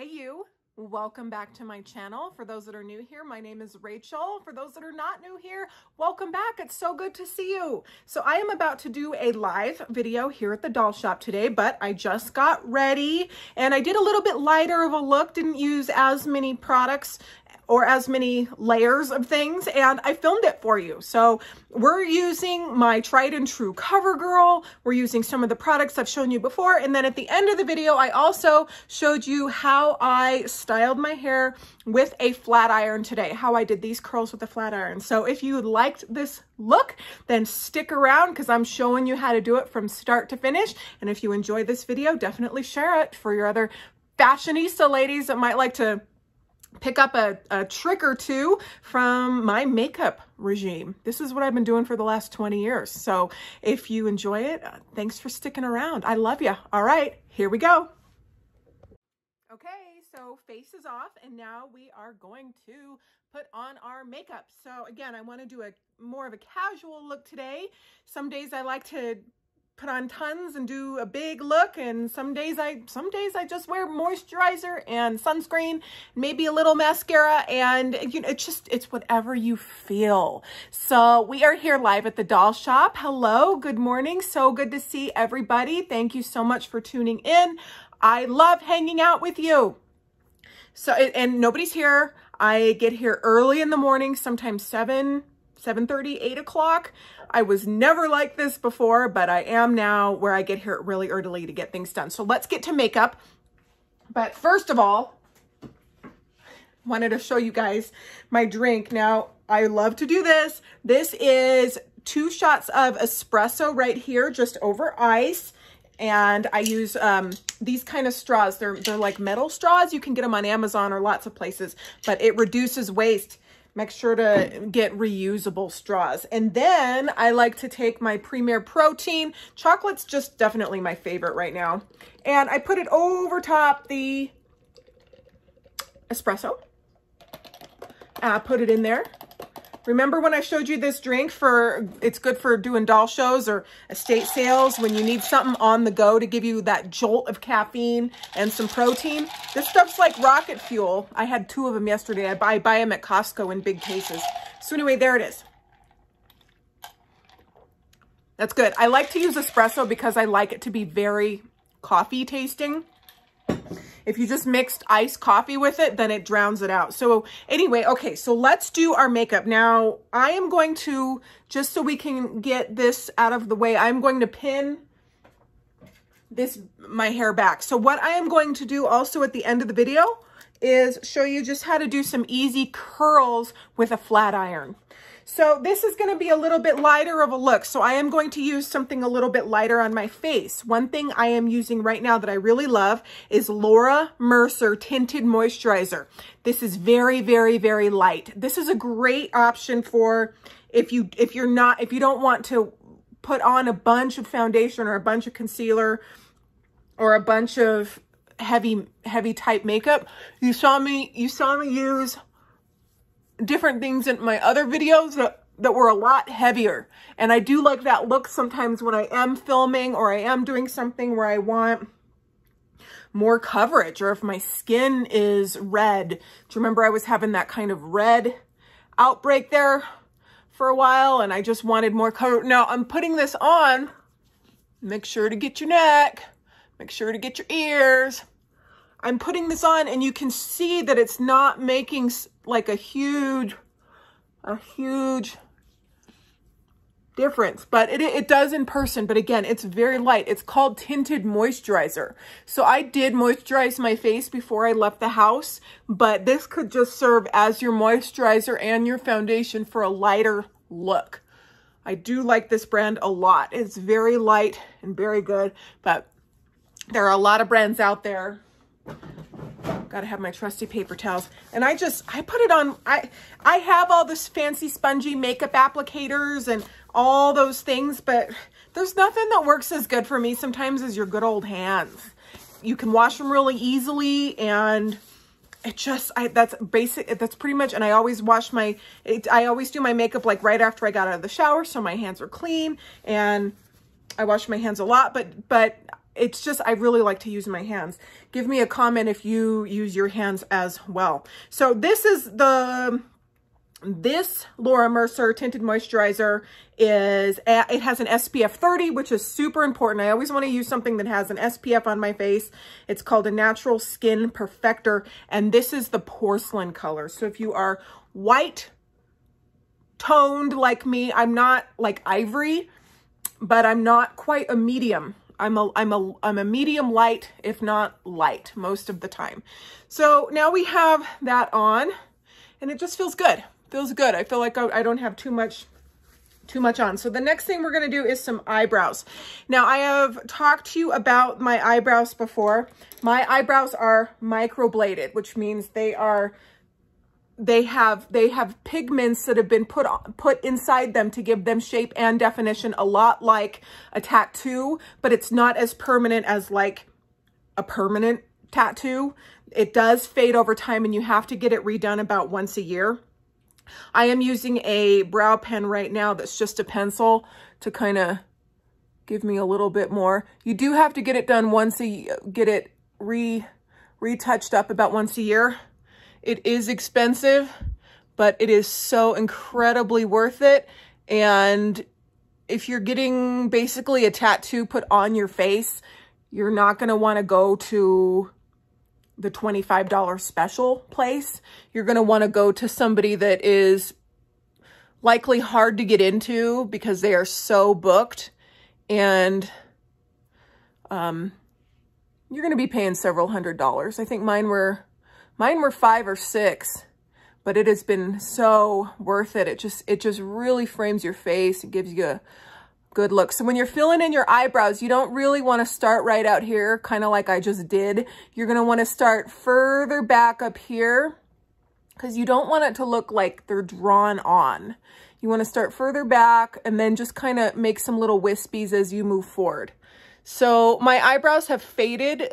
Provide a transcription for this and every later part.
Hey you, welcome back to my channel. For those that are new here, my name is Rachel. For those that are not new here, welcome back. It's so good to see you. So I am about to do a live video here at the Doll Shop today, but I just got ready and I did a little bit lighter of a look, didn't use as many products or as many layers of things, and I filmed it for you. So we're using my tried and true CoverGirl. We're using some of the products I've shown you before. And then at the end of the video, I also showed you how I styled my hair with a flat iron today, how I did these curls with a flat iron. So if you liked this look, then stick around because I'm showing you how to do it from start to finish. And if you enjoyed this video, definitely share it for your other fashionista ladies that might like to pick up a trick or two from my makeup regime. This is what I've been doing for the last 20 years. So if you enjoy it, thanks for sticking around. I love you. All right, here we go. Okay, so face is off and now we are going to put on our makeup. So again, I want to do a more of a casual look today. Some days I like to put on tons and do a big look, and some days I just wear moisturizer and sunscreen, maybe a little mascara, and you know, it's whatever you feel. So we are here live at the Doll Shop. Hello, good morning. So good to see everybody. Thank you so much for tuning in. I love hanging out with you. So, and nobody's here. I get here early in the morning, sometimes 7:30, 8 o'clock. I was never like this before, but I am now, where I get here really early to get things done. So let's get to makeup. But first of all, wanted to show you guys my drink. Now, I love to do this. This is 2 shots of espresso right here, just over ice. And I use these kind of straws. They're like metal straws. You can get them on Amazon or lots of places, but it reduces waste. Make sure to get reusable straws. And then I like to take my Premier Protein. Chocolate's just definitely my favorite right now. And I put it over top the espresso. I put it in there. Remember when I showed you this drink for, it's good for doing doll shows or estate sales when you need something on the go to give you that jolt of caffeine and some protein? This stuff's like rocket fuel. I had 2 of them yesterday. I buy them at Costco in big cases. So anyway, there it is. That's good. I like to use espresso because I like it to be very coffee tasting. If you just mixed iced coffee with it, then it drowns it out. So anyway, okay, so let's do our makeup. Now, I am going to, just so we can get this out of the way, I'm going to pin this, my hair back. So what I am going to do also at the end of the video is show you just how to do some easy curls with a flat iron. So this is going to be a little bit lighter of a look. So I am going to use something a little bit lighter on my face. One thing I am using right now that I really love is Laura Mercer Tinted Moisturizer. This is very, very, very light. This is a great option for if you don't want to put on a bunch of foundation or a bunch of concealer or a bunch of heavy type makeup. You saw me use different things in my other videos that were a lot heavier. And I do like that look sometimes when I am filming or I am doing something where I want more coverage, or if my skin is red. Do you remember I was having that kind of red outbreak there for a while and I just wanted more cover? Now I'm putting this on. Make sure to get your neck. Make sure to get your ears. I'm putting this on and you can see that it's not making like a huge difference, but it does in person. But again, it's very light. It's called Tinted Moisturizer. So I did moisturize my face before I left the house, but this could just serve as your moisturizer and your foundation for a lighter look. I do like this brand a lot. It's very light and very good, but there are a lot of brands out there. Gotta have my trusty paper towels. And I put it on, I have all this fancy spongy makeup applicators and all those things, but there's nothing that works as good for me sometimes as your good old hands. You can wash them really easily and it just, that's pretty much, and I always wash I always do my makeup like right after I got out of the shower so my hands are clean, and I wash my hands a lot, but it's just, I really like to use my hands. Give me a comment if you use your hands as well. So this is the, this Laura Mercer tinted moisturizer is, it has an SPF 30, which is super important. I always want to use something that has an SPF on my face. It's called a Natural Skin Perfector, and this is the porcelain color. So if you are white toned like me, I'm not like ivory, but I'm not quite a medium. I'm a medium light, if not light, most of the time. So now we have that on, and it just feels good. Feels good. I feel like I don't have too much on. So the next thing we're going to do is some eyebrows. Now I have talked to you about my eyebrows before. My eyebrows are microbladed, which means they are, they have pigments that have been put inside them to give them shape and definition, a lot like a tattoo, but it's not as permanent as like a permanent tattoo. It does fade over time and you have to get it redone about once a year. I am using a brow pen right now that's just a pencil to kind of give me a little bit more. You do have to get it done once a, get it retouched up about once a year. It is expensive, but it is so incredibly worth it. And if you're getting basically a tattoo put on your face, you're not going to want to go to the $25 special place. You're going to want to go to somebody that is likely hard to get into because they are so booked, and you're going to be paying several $100s. I think mine were $5 or $6, but it has been so worth it. It just really frames your face. It gives you a good look. So when you're filling in your eyebrows, you don't really want to start right out here, kind of like I just did. You're going to want to start further back up here because you don't want it to look like they're drawn on. You want to start further back and then just kind of make some little wispies as you move forward. So my eyebrows have faded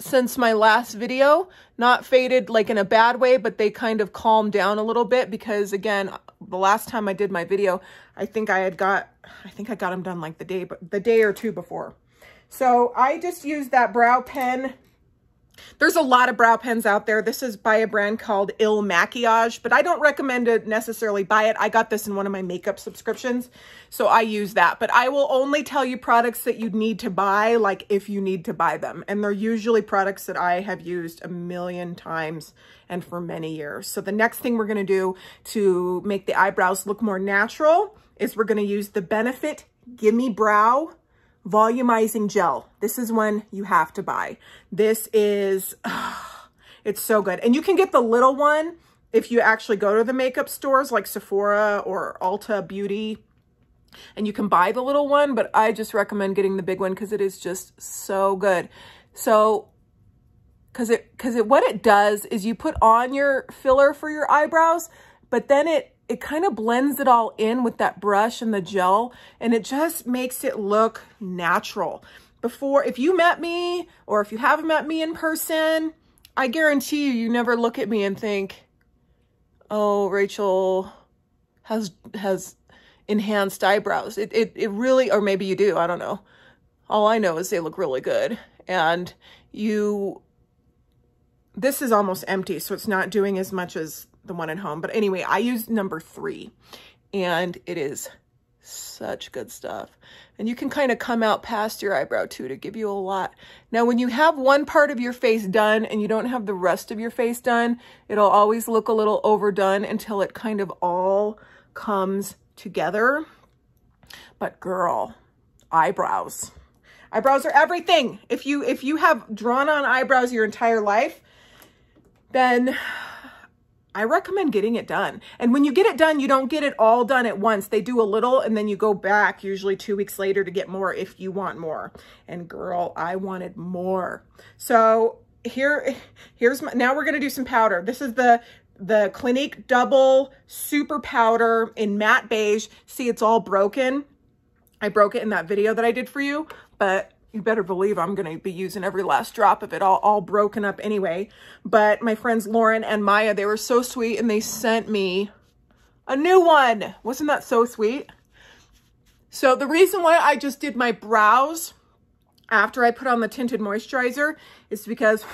since my last video. Not faded like in a bad way, but they kind of calmed down a little bit because, again, the last time I did my video, I think I got them done like the day or two before. So I just used that brow pen. There's a lot of brow pens out there. This is by a brand called Il Maquillage, but I don't recommend to necessarily buy it. I got this in one of my makeup subscriptions, so I use that. But I will only tell you products that you need to buy, like if you need to buy them. And they're usually products that I have used a million times and for many years. So the next thing we're going to do to make the eyebrows look more natural is we're going to use the Benefit Gimme Brow Volumizing Gel. This is one you have to buy. This is, it's so good. And you can get the little one if you actually go to the makeup stores like Sephora or Ulta Beauty, and you can buy the little one, but I just recommend getting the big one because it is just so good. So, because what it does is you put on your filler for your eyebrows, but then it kind of blends it all in with that brush and the gel, and it just makes it look natural. Before, if you met me or if you haven't met me in person, I guarantee you, you never look at me and think, oh, Rachel has enhanced eyebrows. It really, or maybe you do, I don't know. All I know is they look really good. And you, this is almost empty, so it's not doing as much as the one at home. But anyway, I used number 3 and it is such good stuff. And you can kind of come out past your eyebrow too to give you a lot. Now, when you have one part of your face done and you don't have the rest of your face done, it'll always look a little overdone until it kind of all comes together. But girl, eyebrows. Eyebrows are everything. If you have drawn on eyebrows your entire life, then I recommend getting it done. And when you get it done, you don't get it all done at once. They do a little and then you go back usually 2 weeks later to get more if you want more. And girl, I wanted more. So here's my, now we're gonna do some powder. This is the Clinique Double Super Powder in matte beige. See, it's all broken. I broke it in that video that I did for you, but you better believe I'm going to be using every last drop of it, all broken up anyway. But my friends Lauren and Maya, they were so sweet and they sent me a new one. Wasn't that so sweet? So the reason why I just did my brows after I put on the tinted moisturizer is because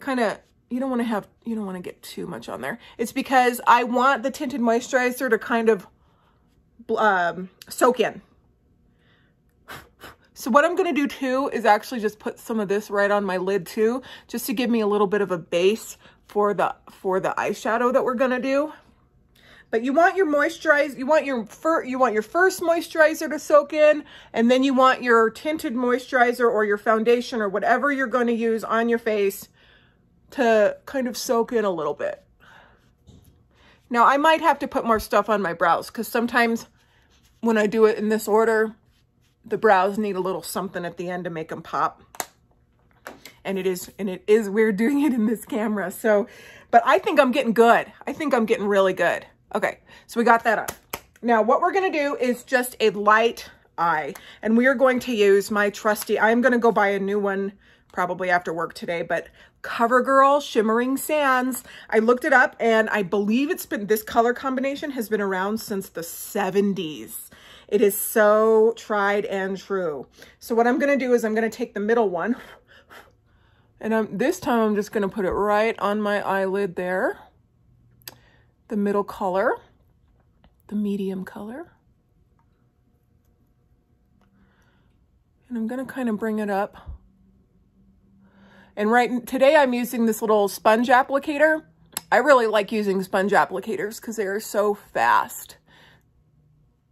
kind of, you don't want to get too much on there. It's because I want the tinted moisturizer to kind of soak in. So what I'm going to do too is actually just put some of this right on my lid too, just to give me a little bit of a base for the eyeshadow that we're going to do. But you want your moisturizer, you want your first moisturizer to soak in, and then you want your tinted moisturizer or your foundation or whatever you're going to use on your face to kind of soak in a little bit. Now I might have to put more stuff on my brows because sometimes when I do it in this order, the brows need a little something at the end to make them pop. And it is weird doing it in this camera. So, but I think I'm getting good. I think I'm getting really good. Okay, so we got that on. Now what we're gonna do is just a light eye, and we are going to use my trusty, I'm gonna go buy a new one probably after work today, but CoverGirl Shimmering Sands. I looked it up and I believe it's been, this color combination has been around since the 70s. It is so tried and true. So what I'm gonna do is I'm gonna take the middle one, and this time I'm just gonna put it right on my eyelid there. The middle color, the medium color. And I'm gonna kind of bring it up. And right today I'm using this little sponge applicator. I really like using sponge applicators because they are so fast.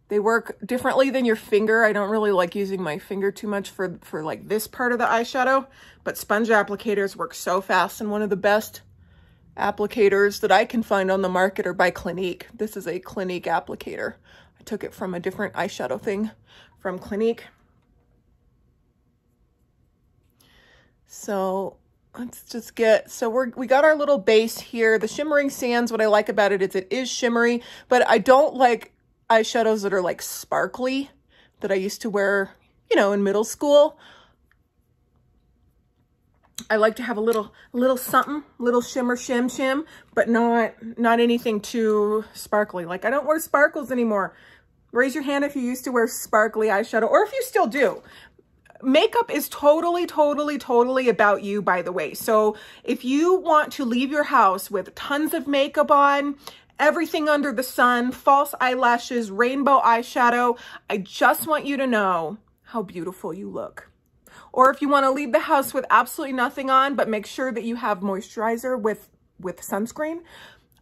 They work differently than your finger. I don't really like using my finger too much for like this part of the eyeshadow, but sponge applicators work so fast, and one of the best applicators that I can find on the market are by Clinique. This is a Clinique applicator. I took it from a different eyeshadow thing from Clinique. So let's just get, so we got our little base here. The Shimmering Sands, what I like about it is shimmery, but I don't like eyeshadows that are like sparkly that I used to wear, you know, in middle school. I like to have a little something, little shimmer, shim, shim, but not anything too sparkly. Like I don't wear sparkles anymore. Raise your hand if you used to wear sparkly eyeshadow, or if you still do. Makeup is totally, totally, totally about you, by the way. So if you want to leave your house with tons of makeup on, everything under the sun, false eyelashes, rainbow eyeshadow, I just want you to know how beautiful you look. Or if you want to leave the house with absolutely nothing on, but make sure that you have moisturizer with sunscreen,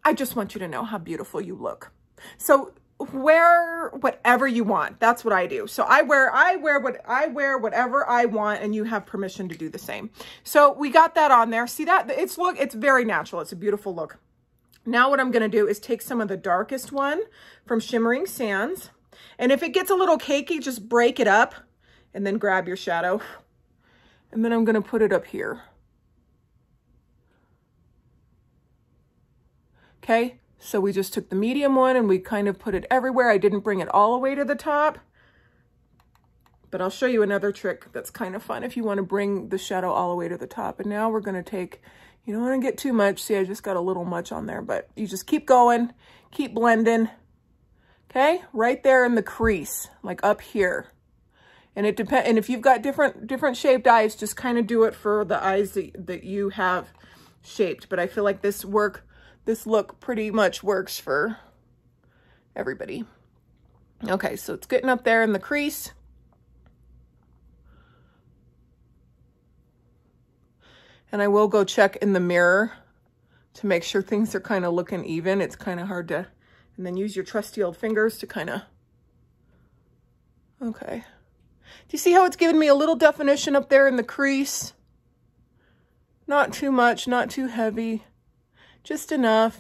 I just want you to know how beautiful you look. So wear whatever you want. That's what I do. So I wear whatever I want, and you have permission to do the same. So we got that on there. See that? It's very natural. It's a beautiful look. Now what I'm going to do is take some of the darkest one from Shimmering Sands. And if it gets a little cakey, just break it up and then grab your shadow. And then I'm gonna put it up here. Okay, so we just took the medium one and we kind of put it everywhere. I didn't bring it all the way to the top, but I'll show you another trick that's kind of fun if you wanna bring the shadow all the way to the top. And now we're gonna take, you don't wanna get too much. See, I just got a little much on there, but you just keep going, keep blending. Okay, right there in the crease, like up here. And it depends, and if you've got different shaped eyes, just kind of do it for the eyes that you have shaped. But I feel like this look pretty much works for everybody. Okay, so it's getting up there in the crease. And I will go check in the mirror to make sure things are kind of looking even. It's kind of hard to, and then use your trusty old fingers to kind of, okay. Do you see how it's giving me a little definition up there in the crease? Not too much, not too heavy, just enough,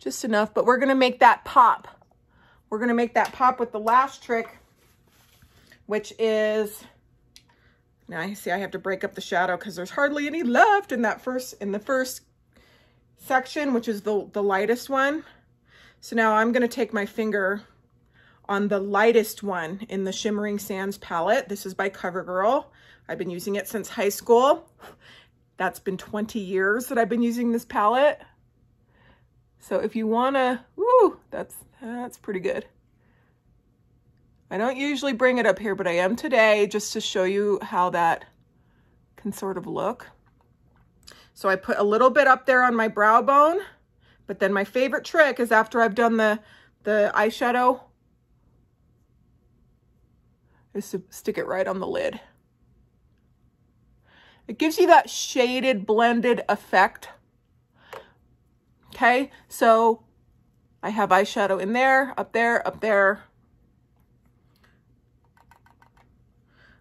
but we're gonna make that pop. We're gonna make that pop with the last trick, which is, now you see I have to break up the shadow because there's hardly any left in that first section, which is the lightest one. So now I'm gonna take my finger on the lightest one in the Shimmering Sands palette. This is by CoverGirl. I've been using it since high school. That's been 20 years that I've been using this palette. So if you wanna, woo, that's pretty good. I don't usually bring it up here, but I am today just to show you how that can sort of look. So I put a little bit up there on my brow bone, but then my favorite trick is after I've done the eyeshadow is to stick it right on the lid. It gives you that shaded, blended effect. Okay, so I have eyeshadow in there, up there, up there.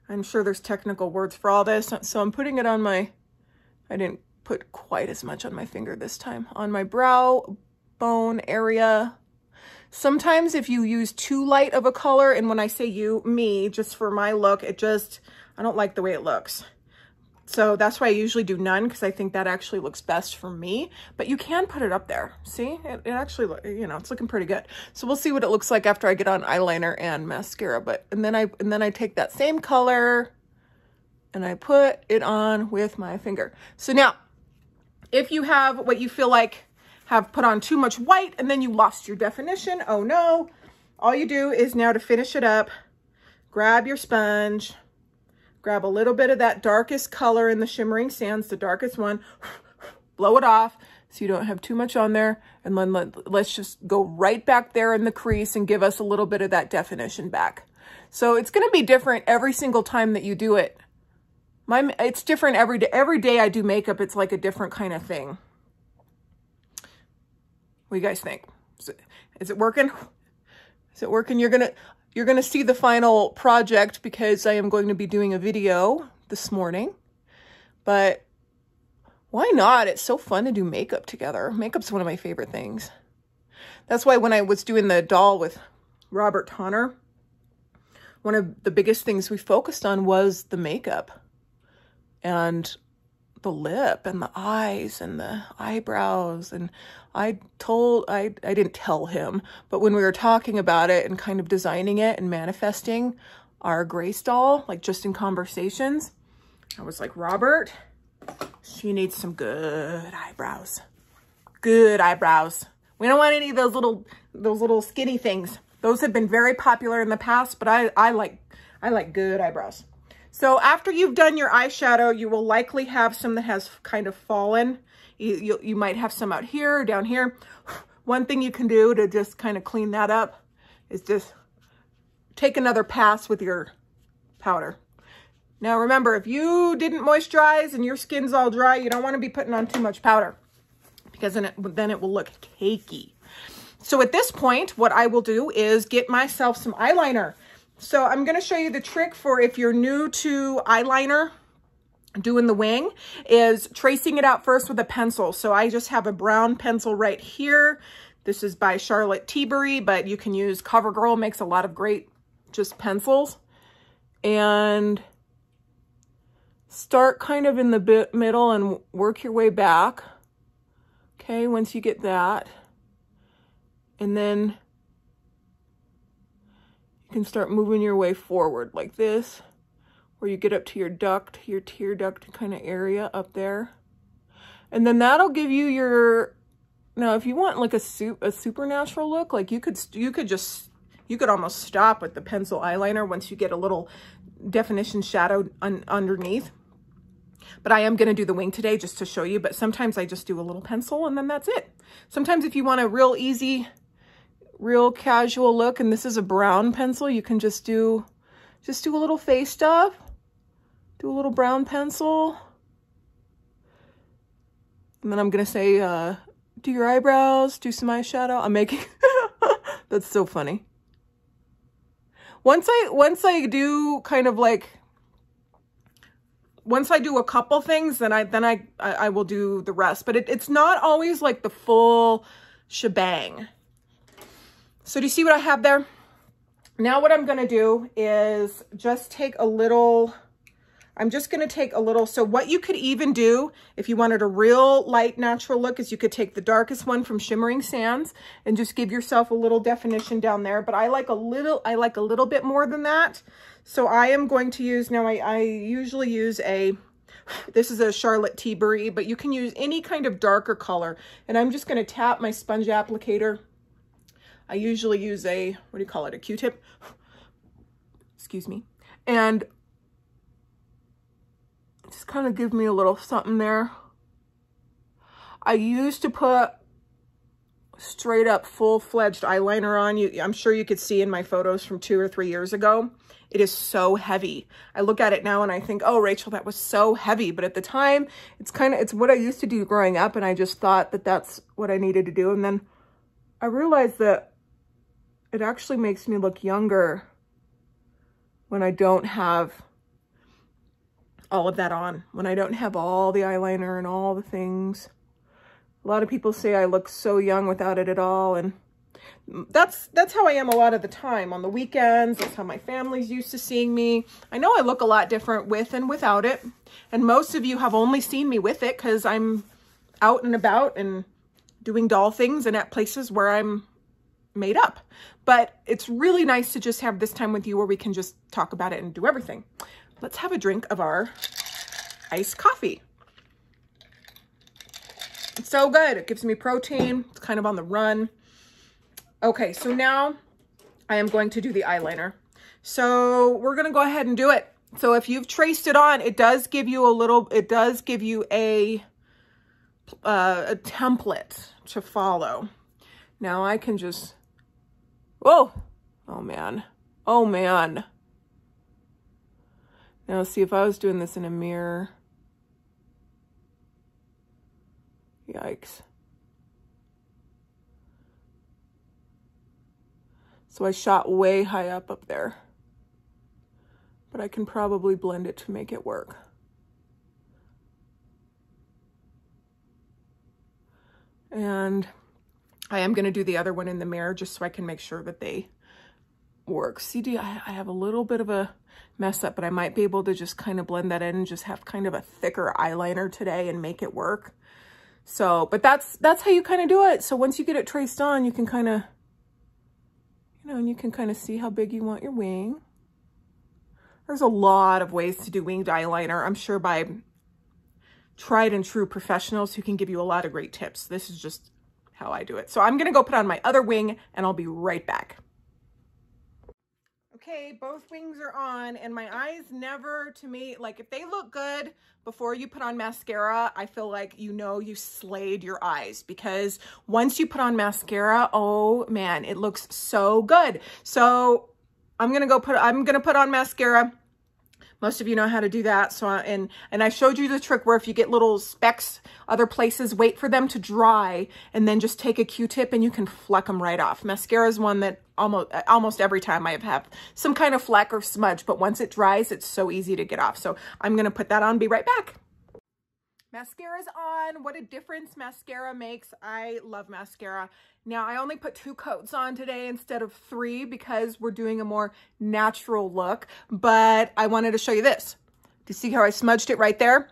I'm sure there's technical words for all this. So I'm putting it on my, I didn't put quite as much on my finger this time, on my brow bone area. Sometimes if you use too light of a color, and when I say you, me, just for my look, it just, I don't like the way it looks. So that's why I usually do none, because I think that actually looks best for me, but you can put it up there. See, it actually, you know, it's looking pretty good. So we'll see what it looks like after I get on eyeliner and mascara, but, and then I take that same color and I put it on with my finger. So now if you have what you feel like have put on too much white and then you lost your definition, oh no, all you do is now to finish it up, grab your sponge, grab a little bit of that darkest color in the Shimmering Sands, the darkest one, blow it off so you don't have too much on there. And then let's just go right back there in the crease and give us a little bit of that definition back. So it's gonna be different every single time that you do it. It's different every day. Every day I do makeup, it's like a different kind of thing. What do you guys think? Is it working? Is it working? You're gonna see the final project because I am going to be doing a video this morning, but why not? It's so fun to do makeup together. Makeup's one of my favorite things. That's why when I was doing the doll with Robert Tonner, one of the biggest things we focused on was the makeup and the lip and the eyes and the eyebrows. And I didn't tell him, but when we were talking about it and kind of designing it and manifesting our Grace doll, like just in conversations, I was like, Robert, she needs some good eyebrows. Good eyebrows. We don't want any of those little skinny things. Those have been very popular in the past, but I like good eyebrows. So after you've done your eyeshadow, you will likely have some that has kind of fallen. You might have some out here or down here. One thing you can do to just kind of clean that up is just take another pass with your powder. Now remember, if you didn't moisturize and your skin's all dry, you don't want to be putting on too much powder because then it will look cakey. So at this point, what I will do is get myself some eyeliner. So I'm going to show you the trick for if you're new to eyeliner, doing the wing, is tracing it out first with a pencil. So I just have a brown pencil right here. This is by Charlotte Tilbury, but you can use CoverGirl, makes a lot of great just pencils. And start kind of in the middle and work your way back. Okay, once you get that. And then you can start moving your way forward like this, where you get up to your duct, your tear duct kind of area up there. And then that'll give you your, now if you want like a supernatural look, like you could almost stop with the pencil eyeliner once you get a little definition shadow underneath. But I am going to do the wing today just to show you, but sometimes I just do a little pencil and then that's it. Sometimes if you want a real easy, real casual look, and this is a brown pencil, you can just do a little face stuff, do a little brown pencil, and then I'm gonna say do your eyebrows, do some eyeshadow. I'm making that's so funny. Once I do kind of like, once I do a couple things, then I will do the rest, but it's not always like the full shebang. So do you see what I have there? Now what I'm gonna do is just take a little, I'm just gonna take a little, so what you could even do if you wanted a real light natural look is you could take the darkest one from Shimmering Sands and just give yourself a little definition down there. But I like a little bit more than that. So I am going to use, now I usually use a, this is a Charlotte Tilbury, but you can use any kind of darker color. And I'm just gonna tap my sponge applicator. I usually use a, what do you call it, a Q-tip, excuse me, and just kind of give me a little something there. I used to put straight up full-fledged eyeliner on. I'm sure you could see in my photos from 2 or 3 years ago. It is so heavy. I look at it now and I think, oh, Rachel, that was so heavy. But at the time, it's what I used to do growing up, and I just thought that that's what I needed to do. And then I realized that it actually makes me look younger when I don't have all of that on, when I don't have all the eyeliner and all the things. A lot of people say I look so young without it at all, and that's how I am a lot of the time. On the weekends, that's how my family's used to seeing me. I know I look a lot different with and without it, and most of you have only seen me with it because I'm out and about and doing doll things and at places where I'm made up. But it's really nice to just have this time with you where we can just talk about it and do everything. Let's have a drink of our iced coffee. It's so good. It gives me protein. It's kind of on the run. Okay, so now I am going to do the eyeliner. So we're going to go ahead and do it. So if you've traced it on, it does give you a little, it does give you a template to follow. Now I can just, whoa, oh man, oh man. Now see, if I was doing this in a mirror, yikes. So I shot way high up there, but I can probably blend it to make it work. And I am going to do the other one in the mirror just so I can make sure that they work. See, I have a little bit of a mess up, but I might be able to just kind of blend that in and just have kind of a thicker eyeliner today and make it work. So, but that's how you kind of do it. So once you get it traced on, you can kind of, you know, and you can kind of see how big you want your wing. There's a lot of ways to do winged eyeliner, I'm sure, by tried and true professionals who can give you a lot of great tips. This is just how I do it. So I'm going to go put on my other wing and I'll be right back. Okay, both wings are on, and my eyes never, to me, like if they look good before you put on mascara, I feel like, you know, you slayed your eyes, because once you put on mascara, oh man, it looks so good. So I'm gonna put on mascara. Most of you know how to do that. So, and I showed you the trick where if you get little specks other places, wait for them to dry and then just take a Q-tip and you can fleck them right off. Mascara is one that almost every time I have some kind of fleck or smudge, but once it dries, it's so easy to get off. So I'm going to put that on, be right back. Mascara's on. What a difference mascara makes. I love mascara. Now, I only put 2 coats on today instead of 3 because we're doing a more natural look, but I wanted to show you this. Do you see how I smudged it right there?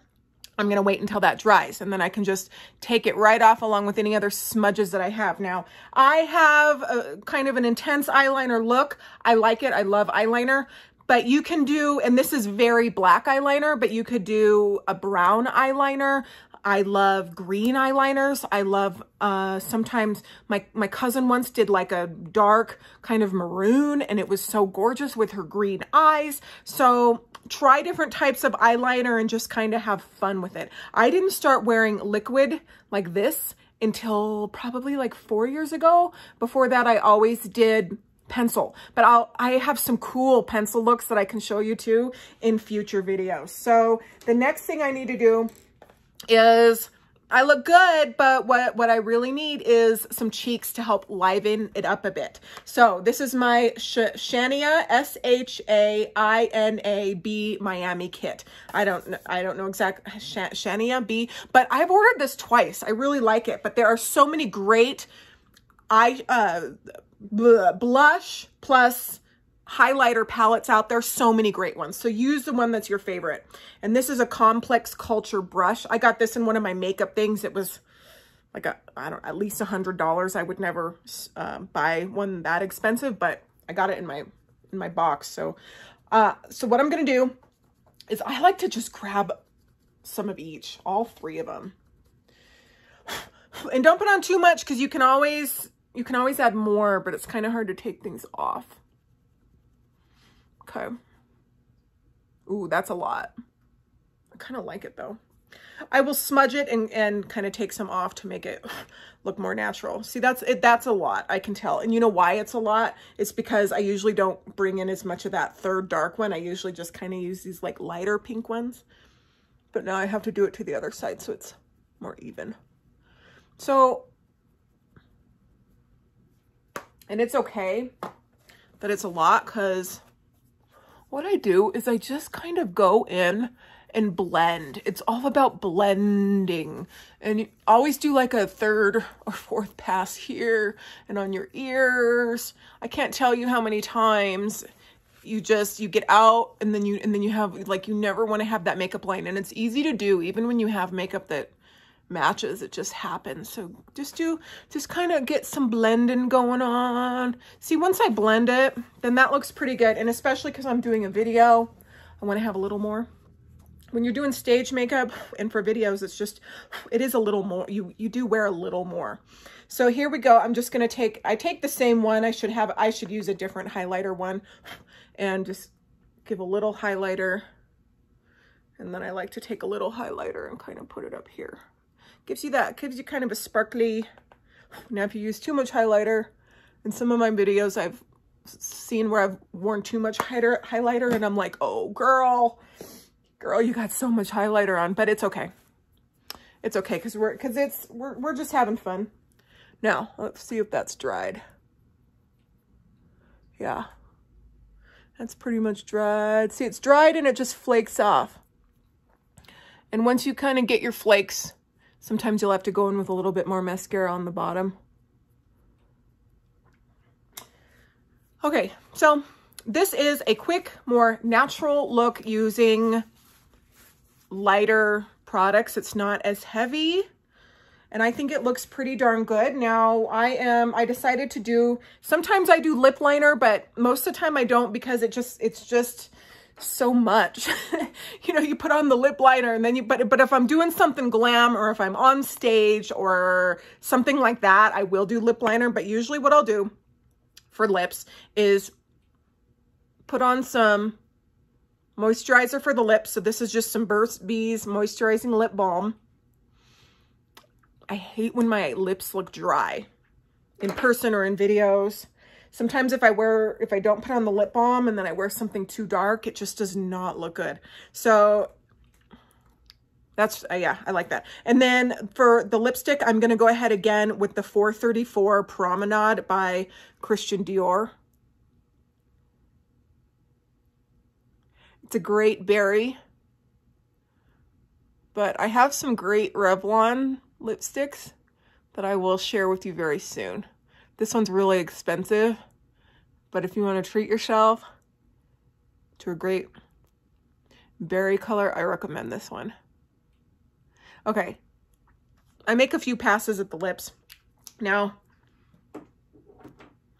I'm going to wait until that dries, and then I can just take it right off along with any other smudges that I have. Now, I have a kind of an intense eyeliner look. I like it. I love eyeliner. But you can do, and this is very black eyeliner, but you could do a brown eyeliner. I love green eyeliners. I love, sometimes my cousin once did like a dark kind of maroon, and it was so gorgeous with her green eyes. So try different types of eyeliner and just kind of have fun with it. I didn't start wearing liquid like this until probably like 4 years ago. Before that, I always did pencil, but I have some cool pencil looks that I can show you too in future videos. So the next thing I need to do is, I look good, but what I really need is some cheeks to help liven it up a bit. So this is my Shania, S-H-A-I-N-A-B Miami kit. I don't know exactly, Shania B, but I've ordered this twice. I really like it, but there are so many great blush plus highlighter palettes out there. So many great ones. So use the one that's your favorite. And this is a Complex Culture brush. I got this in one of my makeup things. It was like at least $100. I would never buy one that expensive, but I got it in my box. So, so what I'm going to do is I like to just grab some of each, all 3 of them. And don't put on too much, because you can always add more, but it's kind of hard to take things off. Okay, Ooh, that's a lot. I kind of like it though. I will smudge it and kind of take some off to make it look more natural. See, that's it. That's a lot. I can tell. And you know why it's a lot? It's because I usually don't bring in as much of that third dark one. I usually just kind of use these like lighter pink ones. But now I have to do it to the other side so it's more even. So, and it's okay that it's a lot because what I do is I just kind of go in and blend. It's all about blending. And you always do like a third or fourth pass here and on your ears. I can't tell you how many times you get out and then you have, like, you never want to have that makeup line. And it's easy to do even when you have makeup that matches. It just happens. So just kind of get some blending going on. See, once I blend it, then that looks pretty good. And especially because I'm doing a video, I want to have a little more. When you're doing stage makeup and for videos, it's just, it is a little more, you do wear a little more. So here we go. I'm just going to take, I take the same one. I should use a different highlighter one and just give a little highlighter. And then I like to take a little highlighter and kind of put it up here. Gives you that, gives you kind of a sparkly. Now, if you use too much highlighter, in some of my videos I've seen where I've worn too much highlighter and I'm like, oh girl. Girl, you got so much highlighter on, but it's okay. It's okay because we're just having fun. Now, let's see if that's dried. Yeah. That's pretty much dried. See, it's dried and it just flakes off. And once you kind of get your flakes, sometimes you'll have to go in with a little bit more mascara on the bottom. Okay, so this is a quick, more natural look using lighter products. It's not as heavy and I think it looks pretty darn good. Now I decided to do, sometimes I do lip liner, but most of the time I don't because it's just so much. You know, you put on the lip liner and then but if I'm doing something glam or if I'm on stage or something like that, I will do lip liner. But usually what I'll do for lips is put on some moisturizer for the lips. So this is just some Burt's Bees moisturizing lip balm. I hate when my lips look dry in person or in videos. Sometimes if I don't put on the lip balm and then I wear something too dark, it just does not look good. So that's, yeah, I like that. And then for the lipstick, I'm going to go ahead again with the 434 Promenade by Christian Dior. It's a great berry, but I have some great Revlon lipsticks that I will share with you very soon. This one's really expensive, but if you want to treat yourself to a great berry color, I recommend this one. Okay, I make a few passes at the lips. Now,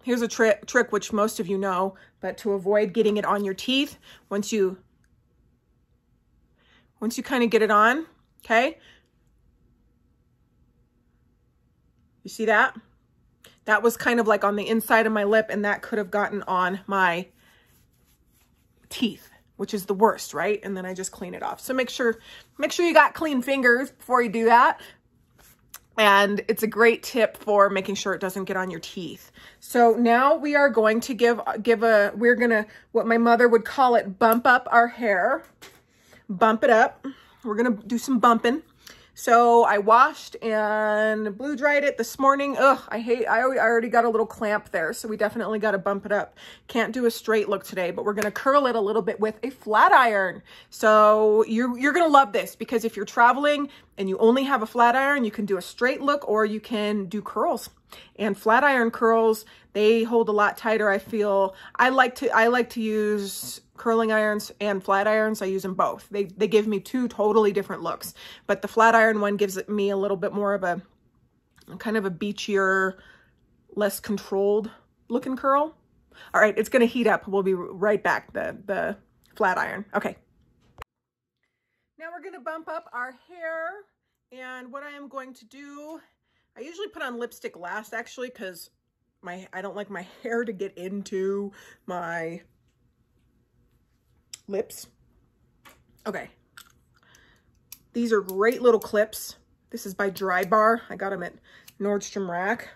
here's a trick which most of you know, but to avoid getting it on your teeth, once you kind of get it on, okay? You see that? That was kind of like on the inside of my lip and that could have gotten on my teeth, which is the worst, right? And then I just clean it off. So make sure you got clean fingers before you do that. And it's a great tip for making sure it doesn't get on your teeth. So now we are going to we're gonna, what my mother would call it, bump up our hair, bump it up. We're gonna do some bumping. So I washed and blue dried it this morning. Ugh, I already got a little clamp there. So we definitely gotta bump it up. Can't do a straight look today, but we're gonna curl it a little bit with a flat iron. So you're gonna love this because if you're traveling and you only have a flat iron, you can do a straight look or you can do curls. And flat iron curls, they hold a lot tighter, I feel. I like to use curling irons and flat irons. I use them both. They give me two totally different looks, but the flat iron one gives me a little bit more of a kind of a beachier, less controlled looking curl. All right, it's going to heat up. We'll be right back. The flat iron. Okay. Now we're going to bump up our hair, and what I am going to do, I usually put on lipstick last actually because I don't like my hair to get into my lips. Okay. These are great little clips. This is by Dry Bar. I got them at Nordstrom Rack.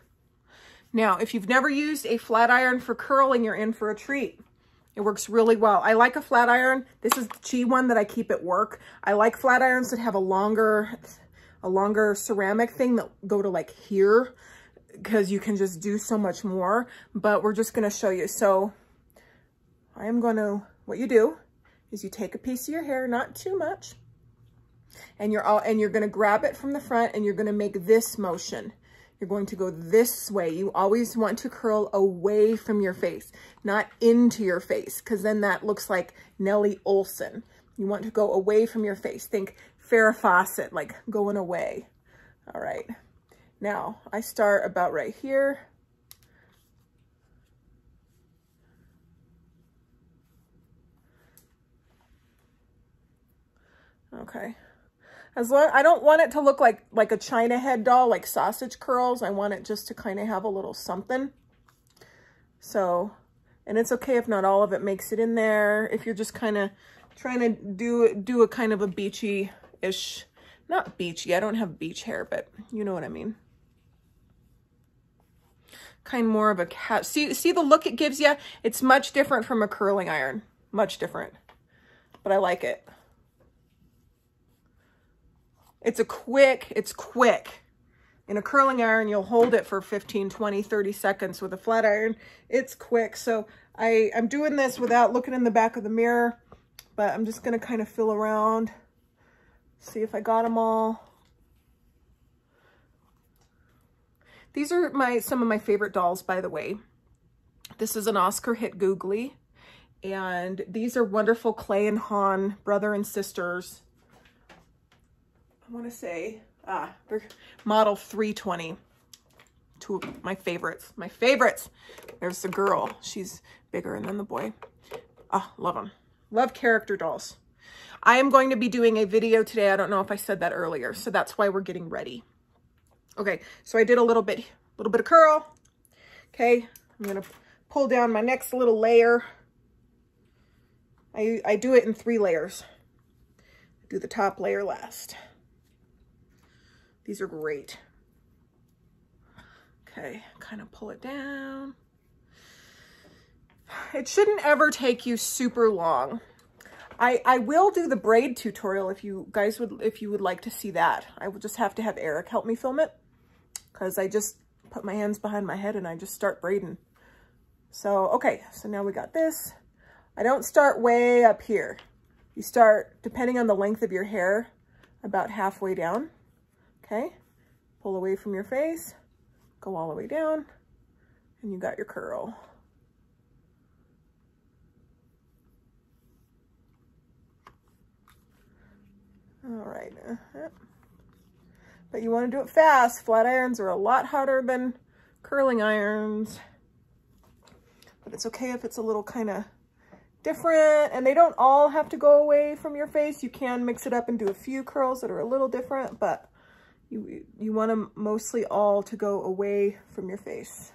Now, if you've never used a flat iron for curling, you're in for a treat. It works really well. I like a flat iron. This is the Chi one that I keep at work. I like flat irons that have a longer ceramic thing that go to like here, because you can just do so much more, but we're just gonna show you. So I am gonna, what you do is you take a piece of your hair, not too much, and you're gonna grab it from the front and you're gonna make this motion. You're going to go this way. You always want to curl away from your face, not into your face, because then that looks like Nellie Olson. You want to go away from your face. Think Farrah Fawcett, like going away. All right. Now I start about right here. Okay. As long, I don't want it to look like a China head doll, like sausage curls. I want it just to kind of have a little something. So, and it's okay if not all of it makes it in there. If you're just kind of trying to do a kind of a beachy-ish, not beachy, I don't have beach hair, but you know what I mean. Kind of more of a cat. See the look it gives you? It's much different from a curling iron, much different, but I like it. It's quick. In a curling iron, you'll hold it for 15, 20, 30 seconds. With a flat iron, it's quick. So I'm doing this without looking in the back of the mirror, but I'm just gonna kind of feel around, see if I got them all. These are some of my favorite dolls, by the way. This is an Oscar Hit Googly, and these are wonderful Clay and Han, brother and sisters. I want to say, they're model 320. Two of my favorites. There's the girl. She's bigger, and then the boy. Oh, love them. Love character dolls. I am going to be doing a video today. I don't know if I said that earlier, so that's why we're getting ready. Okay, so I did a little bit of curl. Okay, I'm going to pull down my next little layer. I do it in 3 layers. Do the top layer last. These are great. Okay, kind of pull it down. It shouldn't ever take you super long. I will do the braid tutorial if you would like to see that. I will just have to have Eric help me film it, because I just put my hands behind my head and I just start braiding. So, okay, so now we got this. I don't start way up here. You start, depending on the length of your hair, about halfway down. Okay, pull away from your face, go all the way down, and you got your curl. All right, but you want to do it fast. Flat irons are a lot harder than curling irons, but it's okay if it's a little kind of different, and they don't all have to go away from your face. You can mix it up and do a few curls that are a little different, but you want them mostly all to go away from your face.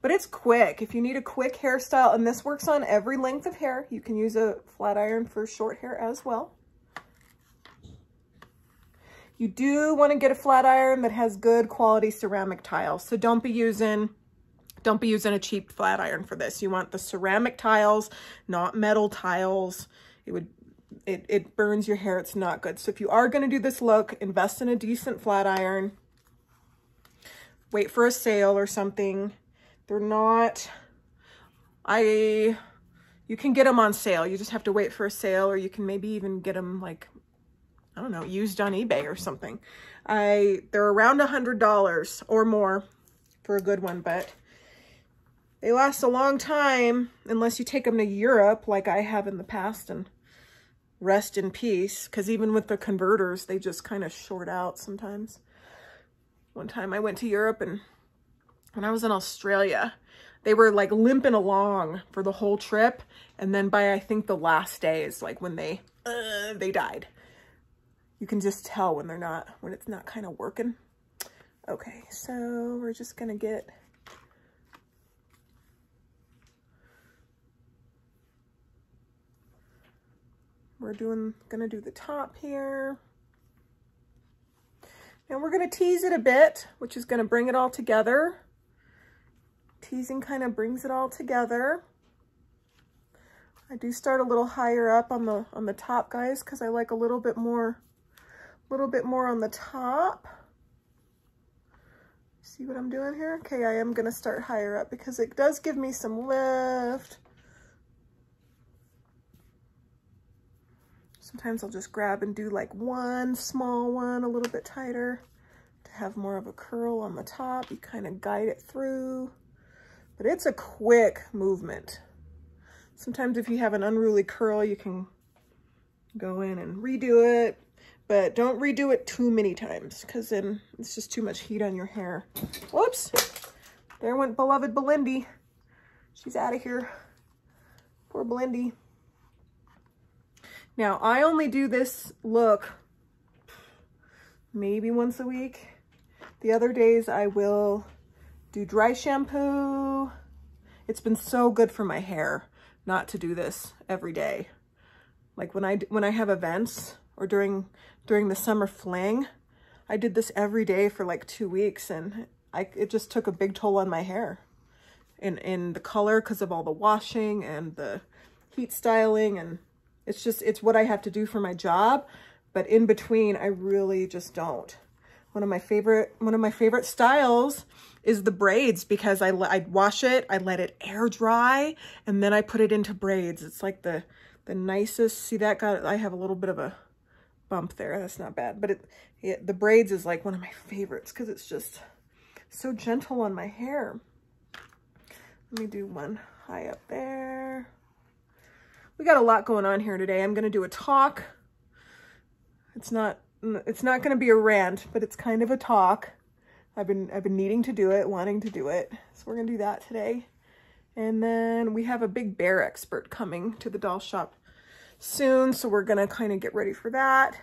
But it's quick. If you need a quick hairstyle, and this works on every length of hair, you can use a flat iron for short hair as well. You do want to get a flat iron that has good quality ceramic tiles. So don't be using a cheap flat iron for this. You want the ceramic tiles, not metal tiles. It burns your hair. It's not good. So if you are going to do this look, invest in a decent flat iron. Wait for a sale or something. They're not, you can get them on sale. You just have to wait for a sale, or you can maybe even get them like, I don't know, used on eBay or something. They're around $100 or more for a good one, but they last a long time unless you take them to Europe like I have in the past, and rest in peace, because even with the converters, they just kind of short out sometimes. One time I went to Europe, and when I was in Australia, they were like limping along for the whole trip, and then by I think the last day is like when they died. You can just tell when they're not, when it's not kind of working. Okay, so we're just gonna get We're gonna do the top here. And we're gonna tease it a bit, which is gonna bring it all together. Teasing kind of brings it all together. I do start a little higher up on the top, guys, because I like a little bit more on the top. See what I'm doing here? Okay, I am gonna start higher up because it does give me some lift. Sometimes I'll just grab and do like one small one a little bit tighter to have more of a curl on the top. You kind of guide it through, but it's a quick movement. Sometimes if you have an unruly curl, you can go in and redo it, but don't redo it too many times because then it's just too much heat on your hair. Whoops, there went beloved Belindy. She's out of here, poor Belindy. Now I only do this look maybe once a week. The other days I will do dry shampoo. It's been so good for my hair not to do this every day. Like when I have events or during the summer fling, I did this every day for like 2 weeks, and it just took a big toll on my hair and the color because of all the washing and the heat styling, and it's what I have to do for my job. But in between, I really just don't. One of my favorite styles is the braids, because I wash it, I let it air dry, and then I put it into braids. It's like the nicest. See that? I have a little bit of a bump there. That's not bad. But the braids is like one of my favorites because it's just so gentle on my hair. Let me do one high up there. We got a lot going on here today. I'm going to do a talk. It's not going to be a rant, but it's kind of a talk. I've been needing to do it, wanting to do it. So we're going to do that today. And then we have a big bear expert coming to the Doll Shop soon, so we're going to kind of get ready for that.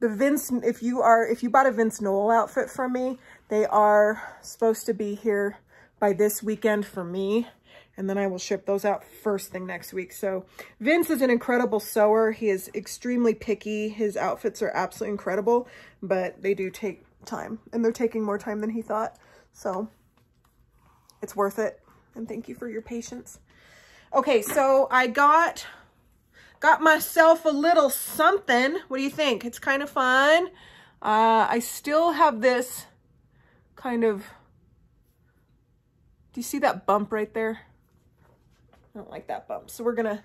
The Vince, if you bought a Vince Noel outfit from me, they are supposed to be here by this weekend for me, and then I will ship those out first thing next week. So Vince is an incredible sewer. He is extremely picky. His outfits are absolutely incredible, but they do take time, and they're taking more time than he thought. So it's worth it. And thank you for your patience. Okay, so I got myself a little something. What do you think? It's kind of fun. I still have this kind of, do you see that bump right there? I don't like that bump. So we're gonna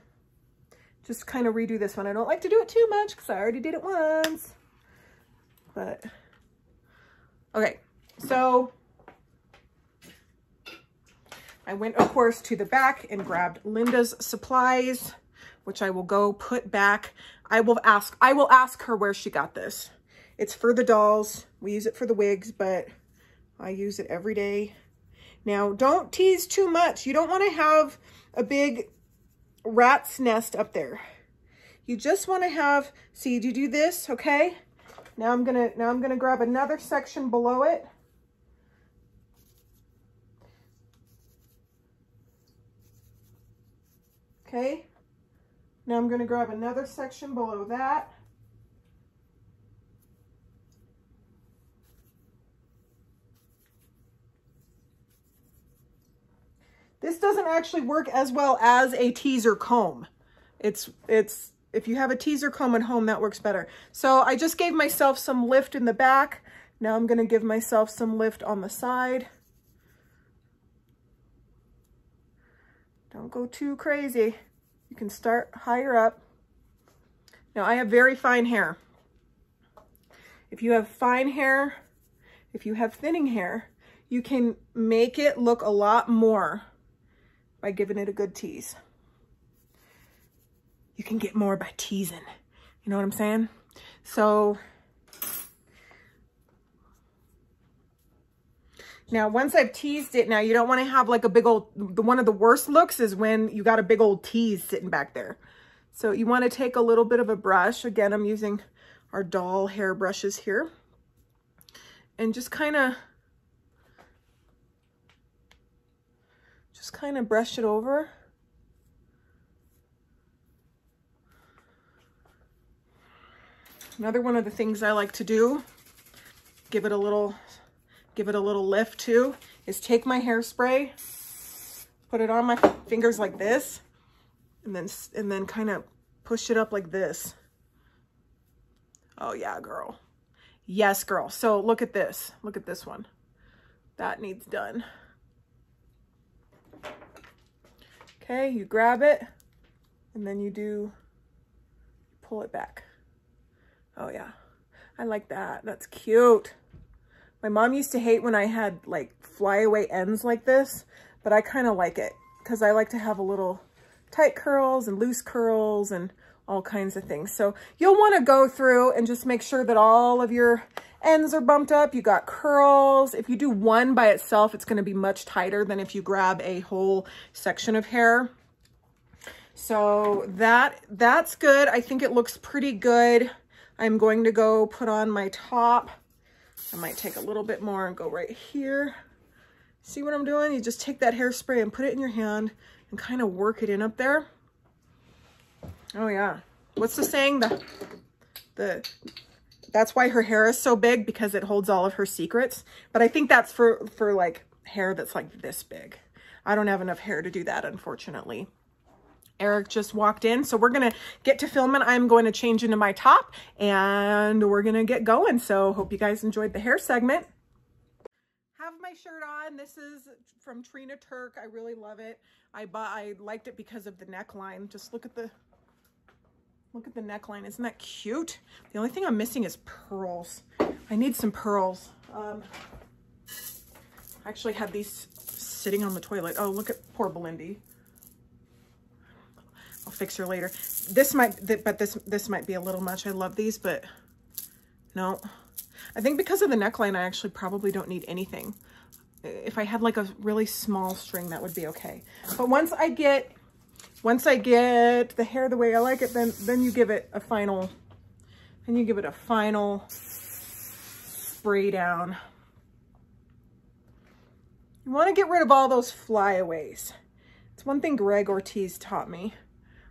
just kind of redo this one. I don't like to do it too much because I already did it once, but okay. So I went, of course, to the back and grabbed Linda's supplies, which I will go put back. I will ask her where she got this. It's for the dolls. We use it for the wigs, but I use it every day. Now, don't tease too much. You don't want to have a big rat's nest up there. You just want to have, see, you do this, okay? Now I'm gonna grab another section below it. Okay. Now I'm gonna grab another section below that. This doesn't actually work as well as a teaser comb. It's if you have a teaser comb at home, that works better. So I just gave myself some lift in the back. Now I'm gonna give myself some lift on the side. Don't go too crazy. You can start higher up. Now I have very fine hair. If you have fine hair, if you have thinning hair, you can make it look a lot more by giving it a good tease. You can get more by teasing. You know what I'm saying? So now once I've teased it, now you don't want to have like a big old, one of the worst looks is when you got a big old tease sitting back there. So you want to take a little bit of a brush. Again, I'm using our doll hair brushes here. And just kind of brush it over. Another one of the things I like to do, give it a little lift too, is take my hairspray, put it on my fingers like this, and then kind of push it up like this. Oh yeah, girl. Yes, girl. So look at this. Look at this one. That needs done. Okay, you grab it and then you do pull it back. Oh yeah. I like that. That's cute. My mom used to hate when I had like flyaway ends like this, but I kind of like it because I like to have a little tight curls and loose curls and all kinds of things. So you'll want to go through and just make sure that all of your ends are bumped up. You got curls. If you do one by itself, it's going to be much tighter than if you grab a whole section of hair. So that's good. I think it looks pretty good. I'm going to go put on my top. I might take a little bit more and go right here. See what I'm doing? You just take that hairspray and put it in your hand and kind of work it in up there. Oh yeah. What's the saying? That's why her hair is so big, because it holds all of her secrets. But I think that's for like hair that's like this big. I don't have enough hair to do that, unfortunately. Eric just walked in, so we're going to get to filming. I'm going to change into my top and we're going to get going. So hope you guys enjoyed the hair segment. Have my shirt on. This is from Trina Turk. I really love it. I liked it because of the neckline. Just look at the neckline. Isn't that cute? The only thing I'm missing is pearls. I need some pearls. I actually had these sitting on the toilet. Oh, look at poor Belindy. I'll fix her later. This might be a little much. I love these, but no. I think because of the neckline, I actually probably don't need anything. If I had like a really small string, that would be okay. But once I get the hair the way I like it, then you give it a final, spray down. You want to get rid of all those flyaways. It's one thing Greg Ortiz taught me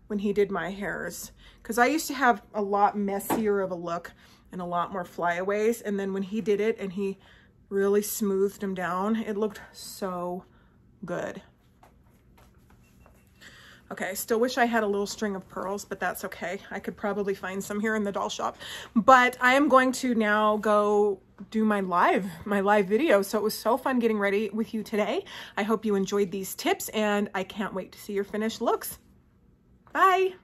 when he did my hairs, because I used to have a lot messier of a look and a lot more flyaways. And then when he did it and he really smoothed them down, it looked so good. Okay, I still wish I had a little string of pearls, but that's okay. I could probably find some here in the doll shop. But I am going to now go do my live video. So it was so fun getting ready with you today. I hope you enjoyed these tips, and I can't wait to see your finished looks. Bye.